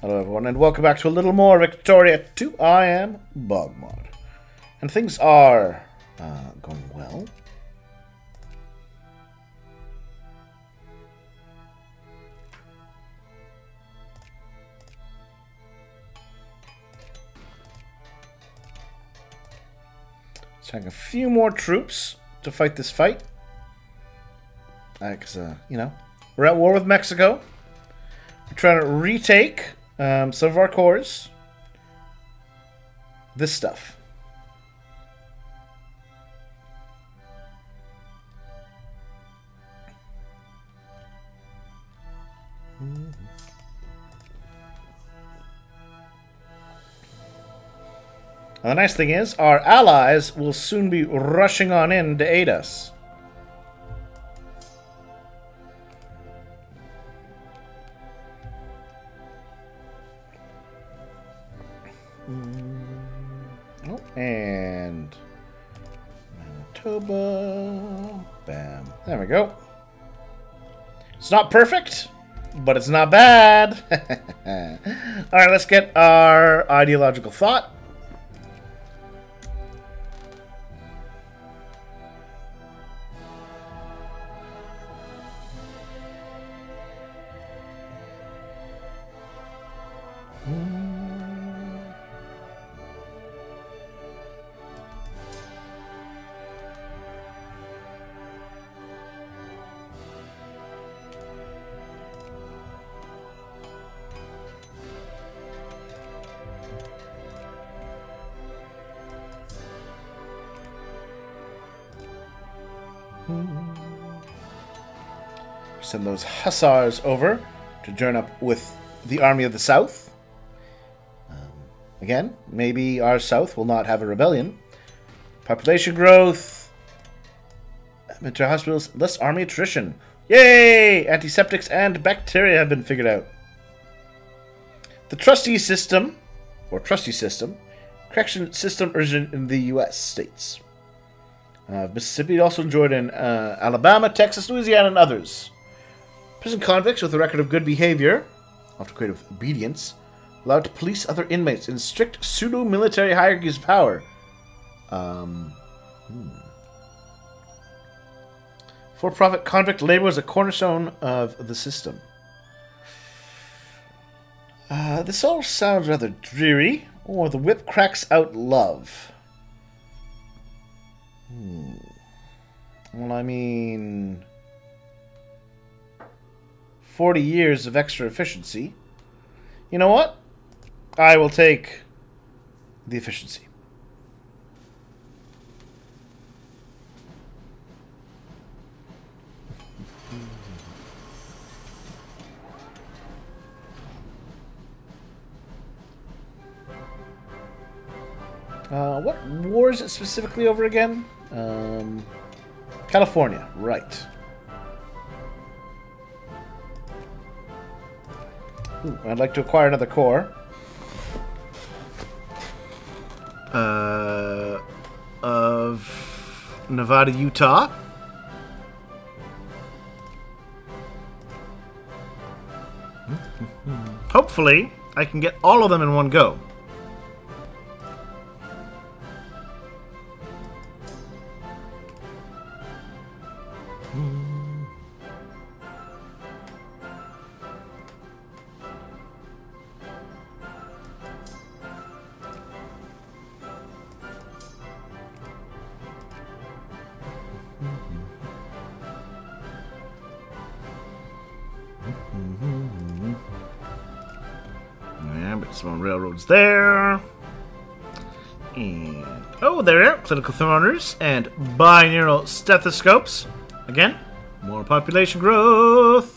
Hello everyone and welcome back to a little more Victoria 2. I am BogMod. And things are going well. Let's take a few more troops to fight this fight. Because, you know, we're at war with Mexico. We're trying to retake some of our cores. This stuff. Well, the nice thing is, our allies will soon be rushing on in to aid us. Oh, and Manitoba. Bam. There we go. It's not perfect, but it's not bad. All right, let's get our ideological thought. Send those hussars over to join up with the army of the south. Again, maybe our south will not have a rebellion. Population growth, military hospitals, less army attrition. Yay! Antiseptics and bacteria have been figured out. The correction system originated in the U.S. states. Mississippi also enjoyed in Alabama, Texas, Louisiana, and others. Prison convicts with a record of good behavior, often equated with obedience, allowed to police other inmates in strict pseudo-military hierarchies of power. For-profit convict labor was a cornerstone of the system. This all sounds rather dreary, or the whip cracks out love. Well, I mean, 40 years of extra efficiency. You know what? I will take the efficiency. What war is it specifically over again? California, right. Ooh, I'd like to acquire another core. Of Nevada, Utah. Hopefully, I can get all of them in one go. Some railroads there. And oh, there are clinical thermometers and binaural stethoscopes. Again, more population growth.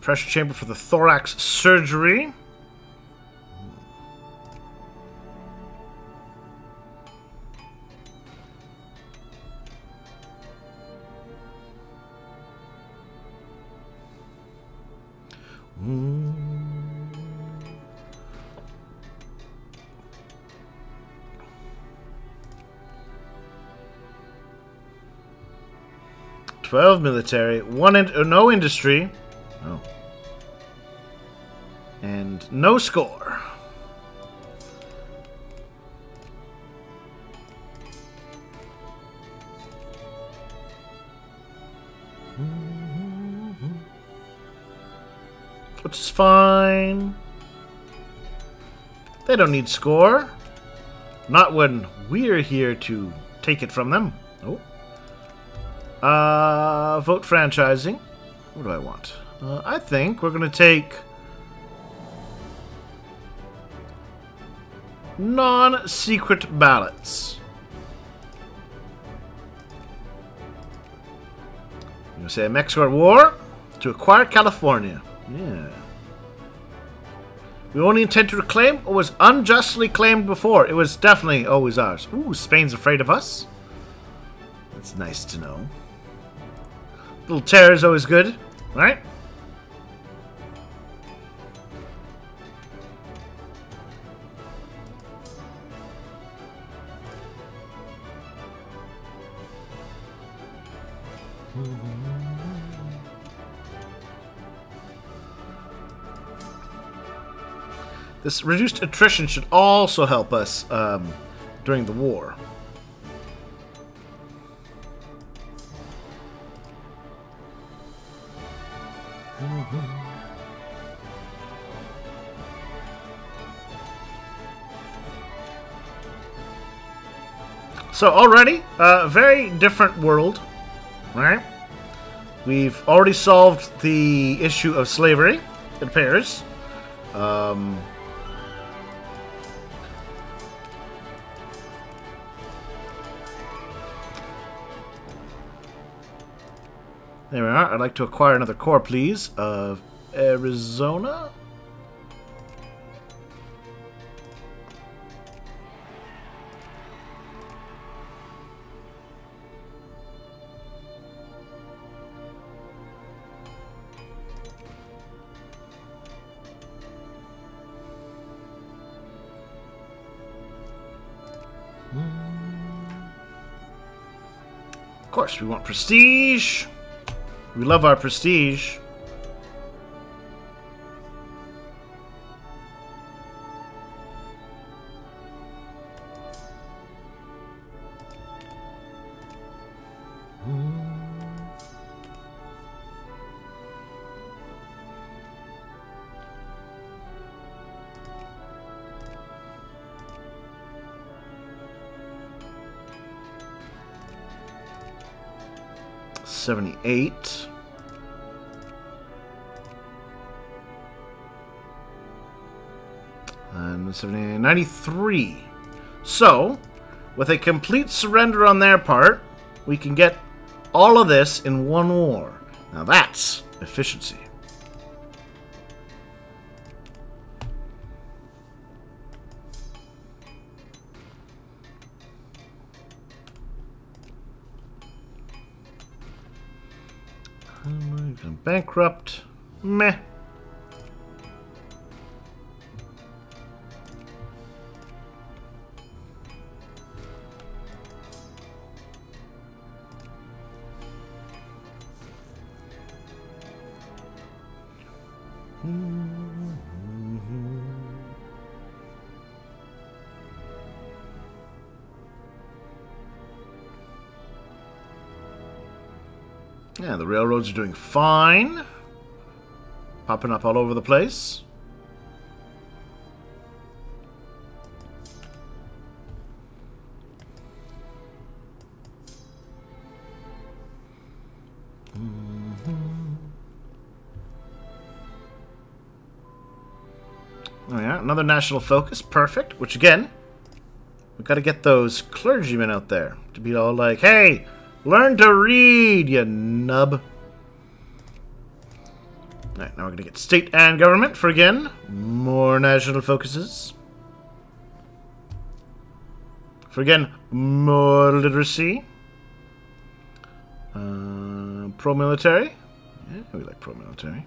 Pressure chamber for the thorax surgery. 12 military, no industry, and no score. Which is fine. They don't need score. Not when we're here to take it from them. Oh. Vote franchising. What do I want? I think we're going to take non-secret ballots. I'm going to say a Mexico war to acquire California. Yeah. We only intend to reclaim what was unjustly claimed before. It was definitely always ours. Ooh, Spain's afraid of us. That's nice to know. A little terror is always good, right? This reduced attrition should also help us during the war. So already, a very different world, right? We've already solved the issue of slavery, it appears. There we are. I'd like to acquire another core, please, of Arizona. Of course, we want prestige. We love our prestige. Eight. And 93. So, with a complete surrender on their part, we can get all of this in one war. Now that's efficiency. Bankrupt. Meh. Yeah, the railroads are doing fine. Popping up all over the place. Oh yeah, another national focus. Perfect. Which again, we've got to get those clergymen out there to be all like, hey! Learn to read, you nub. Alright, now we're gonna get state and government for, again, more national focuses. For, again, more literacy. Pro-military. Yeah, we like pro-military.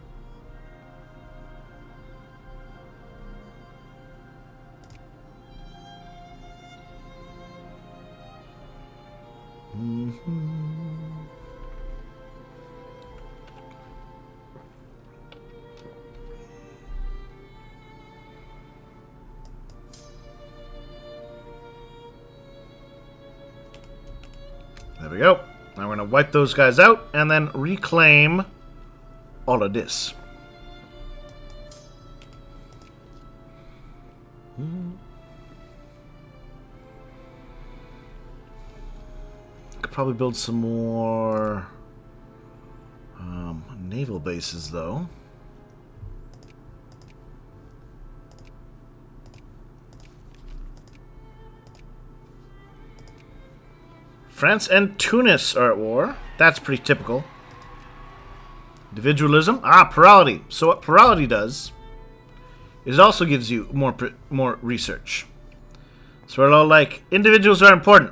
we go. Now we're going to wipe those guys out and then reclaim all of this. Could probably build some more naval bases, though. France and Tunis are at war. That's pretty typical. Individualism? Ah, plurality. So what plurality does is it also gives you more research. So we're all like, individuals are important.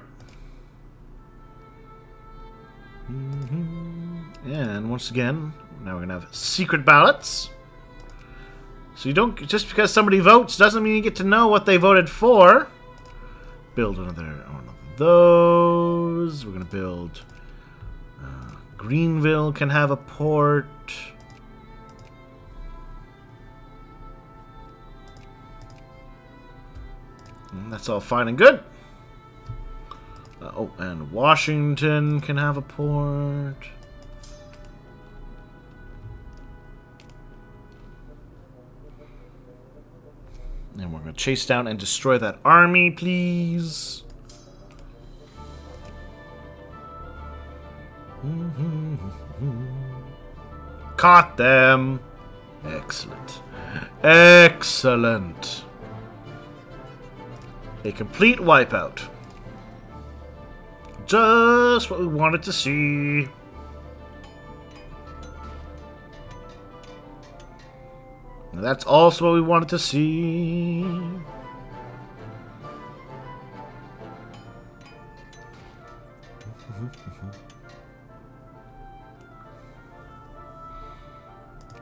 And once again, now we're going to have secret ballots. So you don't, just because somebody votes doesn't mean you get to know what they voted for. Build another one of those. We're going to build Greenville can have a port. And that's all fine and good. Oh, and Washington can have a port. And we're going to chase down and destroy that army, please. Caught them. Excellent. Excellent. A complete wipeout. Just what we wanted to see. And that's also what we wanted to see.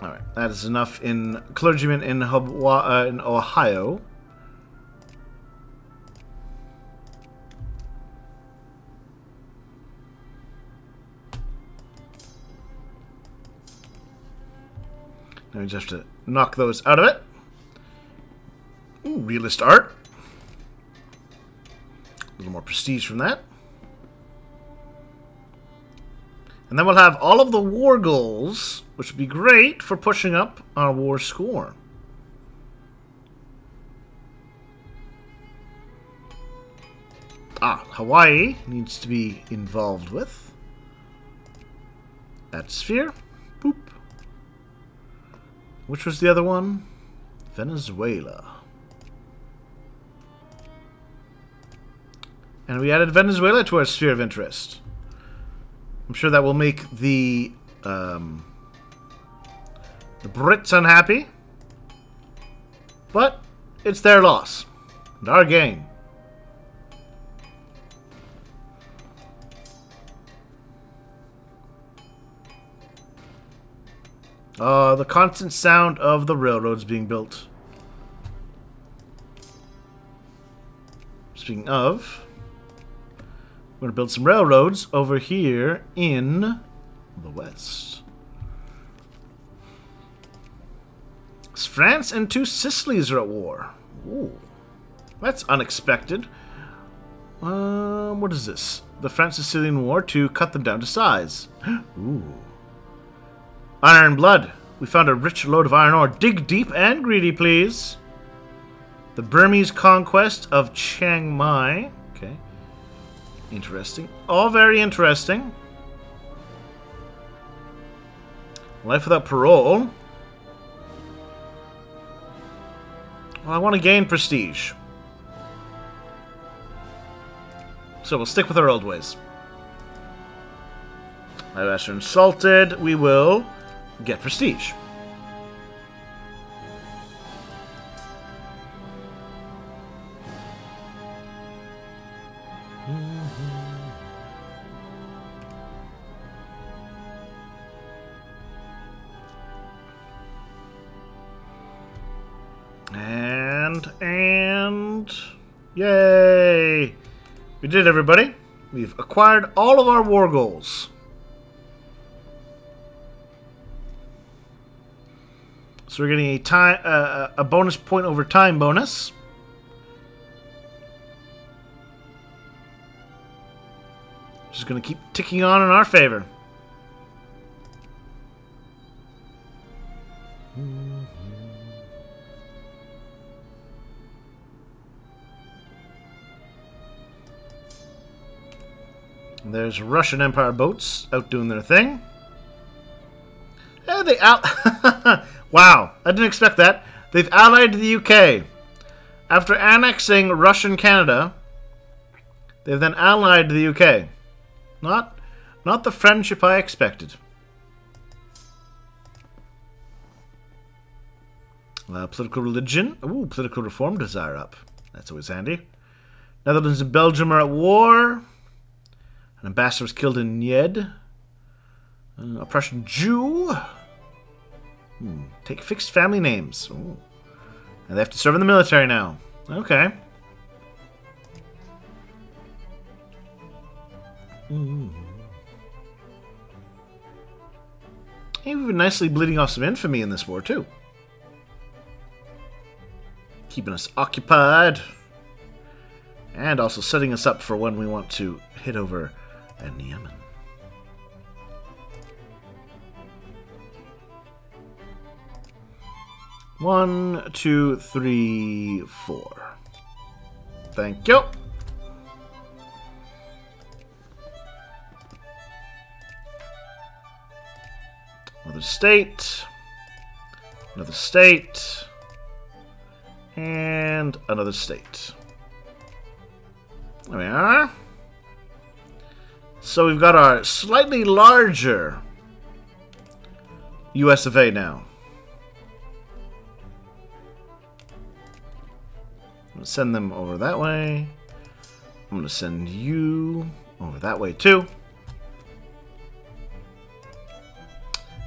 Alright, that is enough in clergymen in Ohio. Now we just have to knock those out of it. Ooh, realist art. A little more prestige from that. And then we'll have all of the war goals, which would be great for pushing up our war score. Ah, Hawaii needs to be involved with that sphere. Boop. Which was the other one? Venezuela. And we added Venezuela to our sphere of interest. I'm sure that will make the Brits unhappy, but it's their loss and our gain. The constant sound of the railroads being built. Speaking of, we're going to build some railroads over here in the west. France and two Sicilies are at war. Ooh, that's unexpected. What is this? The French-Sicilian War to cut them down to size. Ooh. Iron blood. We found a rich load of iron ore. Dig deep and greedy, please. The Burmese conquest of Chiang Mai. Okay. Interesting. All very interesting. Life without parole. Well, I want to gain prestige. So we'll stick with our old ways. My best are insulted. We will get prestige. And yay! We did it, everybody. We've acquired all of our war goals. So we're getting a time, a bonus point over time bonus. Just gonna keep ticking on in our favor. There's Russian Empire boats out doing their thing. Yeah, they out. Wow, I didn't expect that. They've allied to the UK. After annexing Russian Canada, they've then allied to the UK. Not the friendship I expected. Political religion. Ooh, political reform desire up. That's always handy. Netherlands and Belgium are at war. An ambassador was killed in Nied. An oppression Jew. Take fixed family names. Ooh. And they have to serve in the military now. Okay. Hey, we've been nicely bleeding off some infamy in this war, too. Keeping us occupied. And also setting us up for when we want to hit over in Yemen. One, two, three, four. Thank you. Another state. Another state. And another state. There we are. So we've got our slightly larger US of A now. I'm going to send them over that way. I'm going to send you over that way too.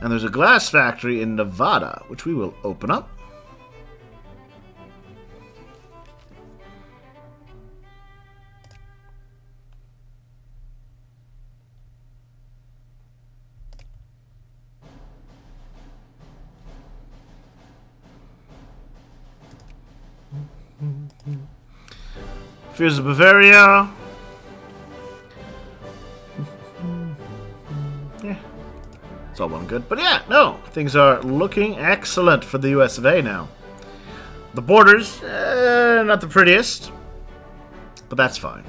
And there's a glass factory in Nevada, which we will open up. Fears of Bavaria. Yeah. It's all well and good. But yeah, no. Things are looking excellent for the US of A now. The borders, not the prettiest. But that's fine.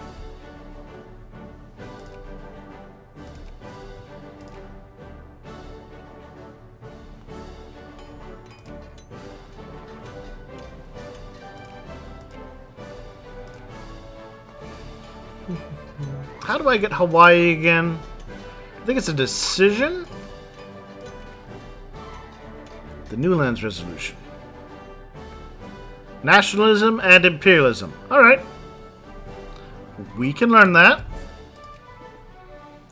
How do I get Hawaii again? I think it's a decision. The Newlands Resolution. Nationalism and imperialism. Alright. We can learn that.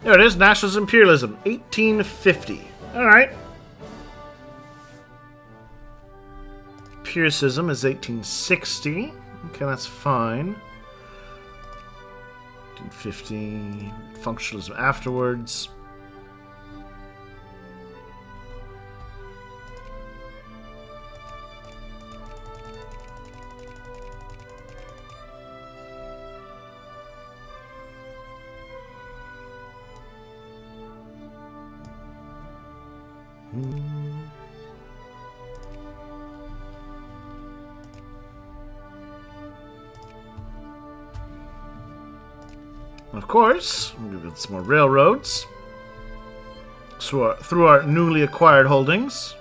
There it is. Nationalism, imperialism. 1850. Alright. Pyrrhicism is 1860. Okay, that's fine. 15 functionalism afterwards. Of course, we'll build some more railroads through our newly acquired holdings.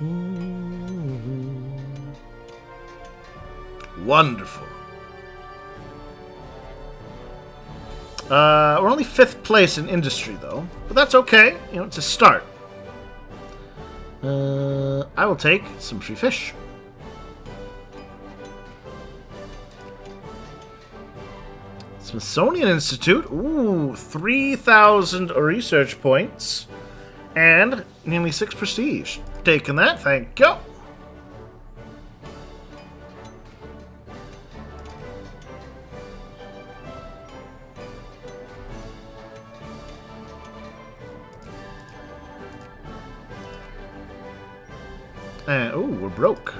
Wonderful. We're only 5th place in industry, though, but that's okay. You know, it's a start. I will take some free fish. Smithsonian Institute. Ooh, 3,000 research points. And nearly 6 prestige. Taking that, thank you. And, oh, we're broke.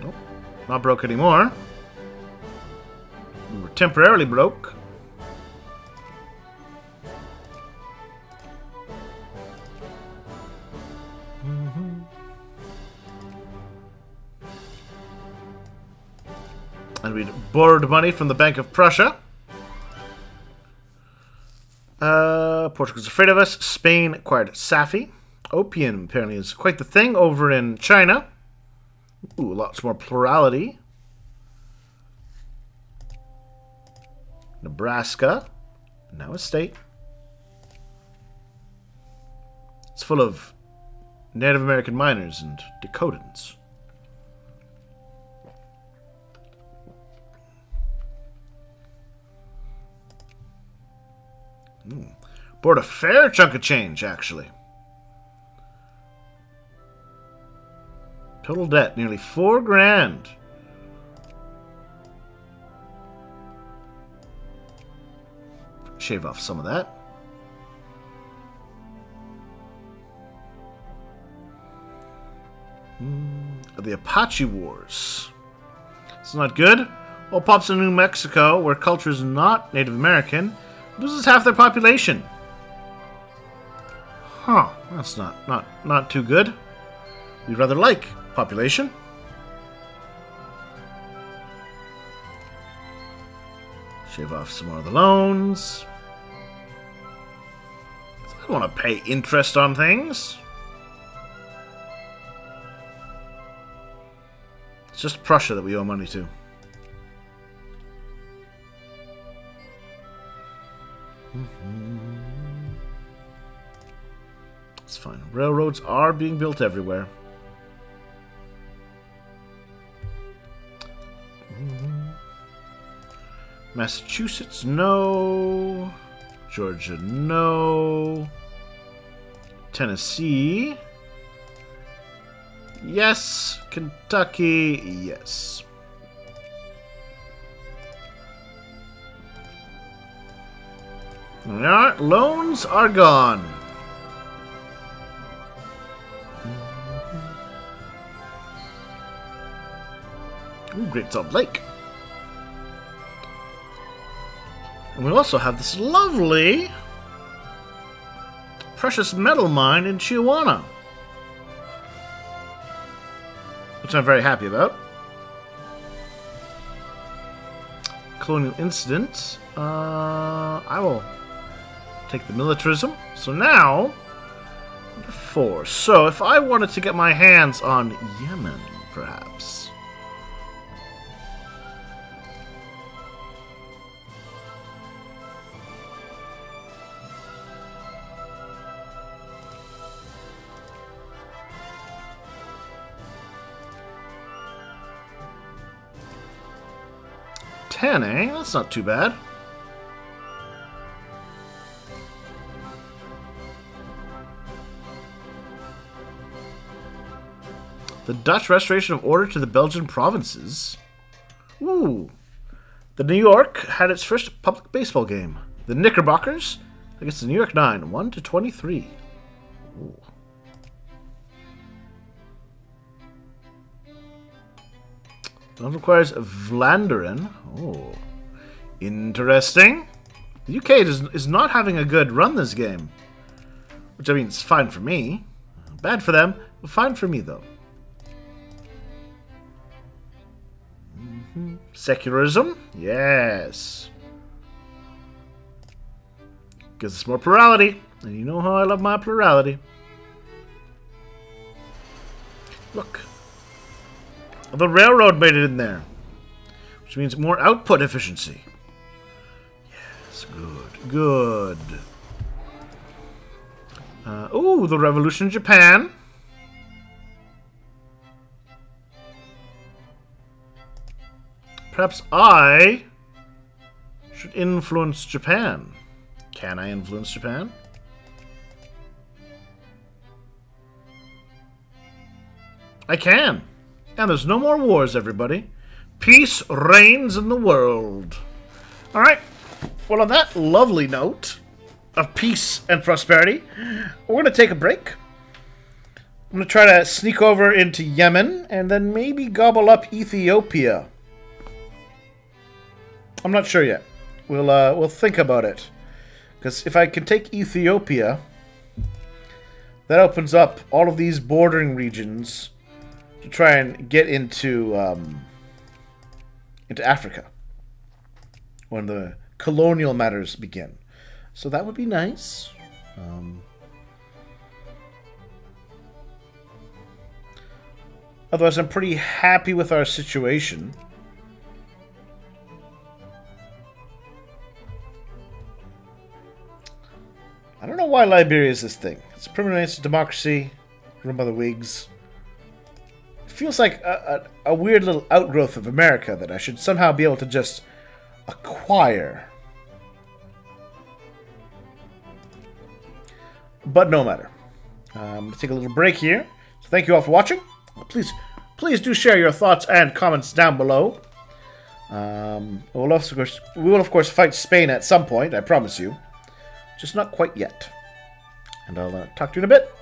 Nope, not broke anymore. We were temporarily broke. And we'd borrowed money from the Bank of Prussia. Portugal's afraid of us. Spain acquired Safi. Opium apparently is quite the thing over in China. Ooh, lots more plurality. Nebraska, now a state. It's full of Native American miners and Dakotans. Borrowed a fair chunk of change, actually. Total debt, nearly 4 grand. Shave off some of that. The Apache Wars. It's not good. All pops in New Mexico, where culture is not Native American, loses half their population. Huh, that's not too good. We'd rather like population. Shave off some more of the loans. I don't want to pay interest on things. It's just Prussia that we owe money to. It's fine. Railroads are being built everywhere. Massachusetts, no. Georgia, no. Tennessee, yes. Kentucky, yes. Our loans are gone. Ooh, Great Salt Lake. And we also have this lovely precious metal mine in Tijuana, which I'm very happy about. Colonial incident. I will take the militarism. So now, number 4. So if I wanted to get my hands on Yemen, perhaps. Eh? That's not too bad. The Dutch restoration of order to the Belgian provinces. Ooh. The New York had its first public baseball game. The Knickerbockers against the New York Nine, 1-23. Ooh. That requires Vlaanderen. Oh, interesting. The UK is not having a good run this game. Which, I mean, it's fine for me. Bad for them, but fine for me, though. Secularism? Yes. Gives us more plurality. And you know how I love my plurality. Look. The railroad made it in there, which means more output efficiency. Yes, good, good. Oh, the revolution in Japan. Perhaps I should influence Japan. Can I influence Japan? I can. And there's no more wars, everybody. Peace reigns in the world. Alright. Well, on that lovely note, of peace and prosperity. We're going to take a break. I'm going to try to sneak over into Yemen and then maybe gobble up Ethiopia. I'm not sure yet. We'll think about it. Because if I can take Ethiopia, that opens up all of these bordering regions to try and get into Africa when the colonial matters begin. So that would be nice. Otherwise, I'm pretty happy with our situation. I don't know why Liberia is this thing. It's a primitive democracy, run by the Whigs. It feels like a weird little outgrowth of America that I should somehow be able to just acquire. But no matter. I'm going to take a little break here. So thank you all for watching. Please do share your thoughts and comments down below. We will of course fight Spain at some point, I promise you. Just not quite yet. And I'll talk to you in a bit.